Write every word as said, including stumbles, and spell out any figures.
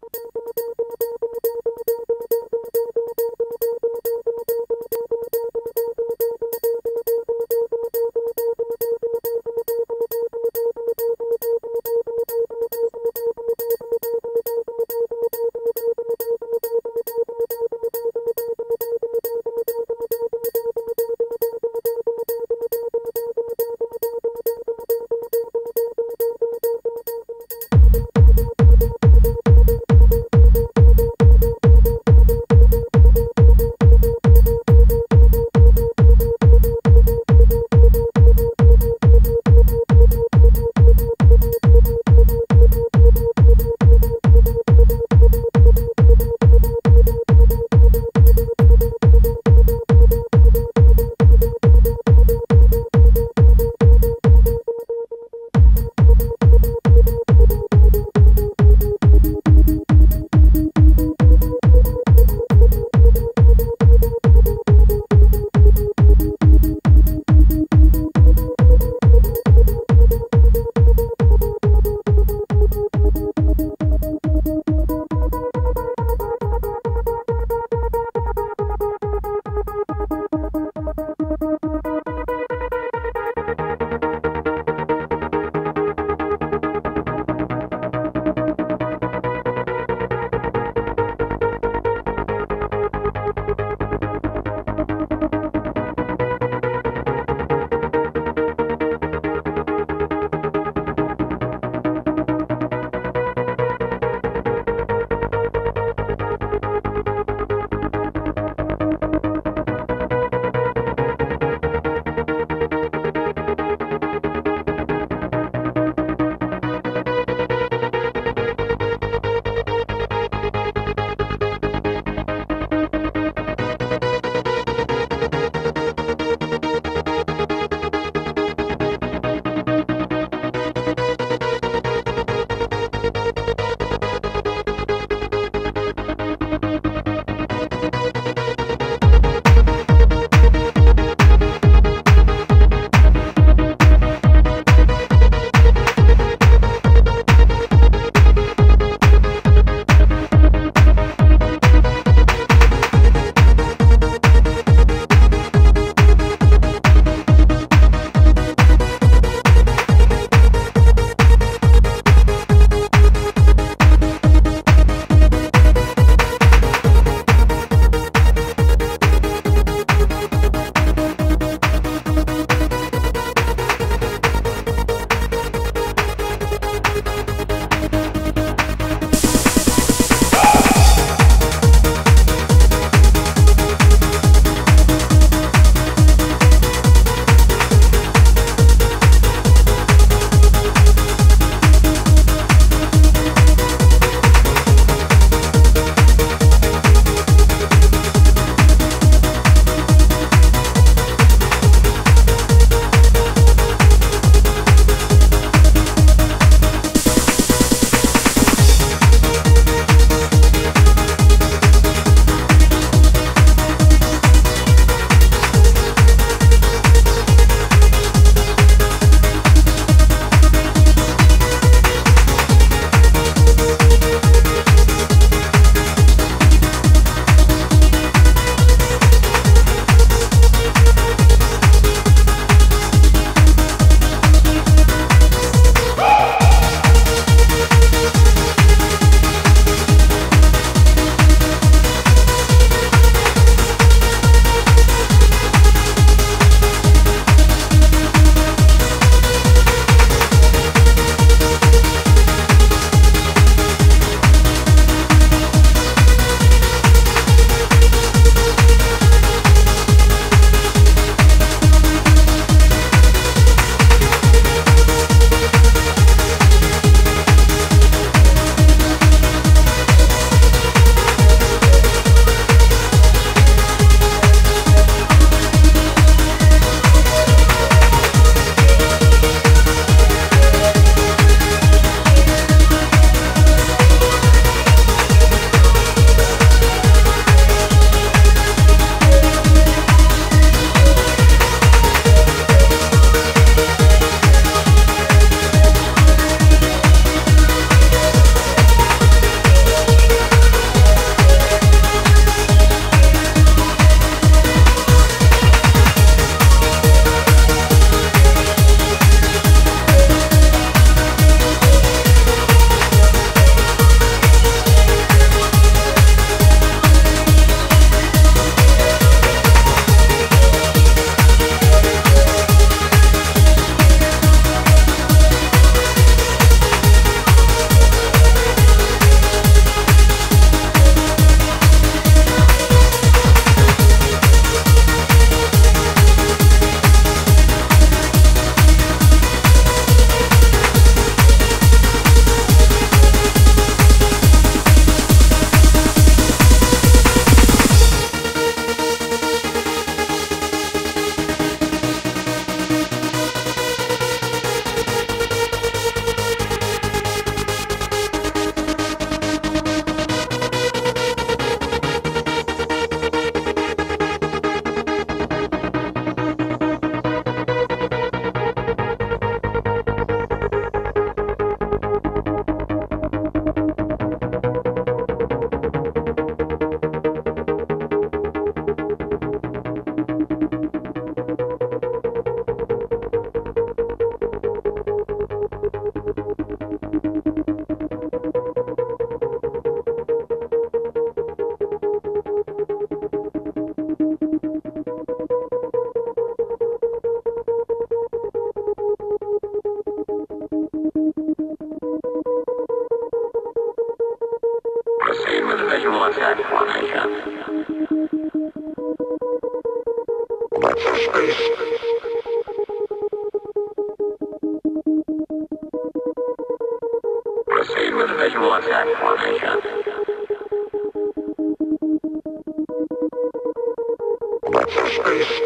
Boop. you want that formation. That's a space. Proceed with visual attack formation. That's a space.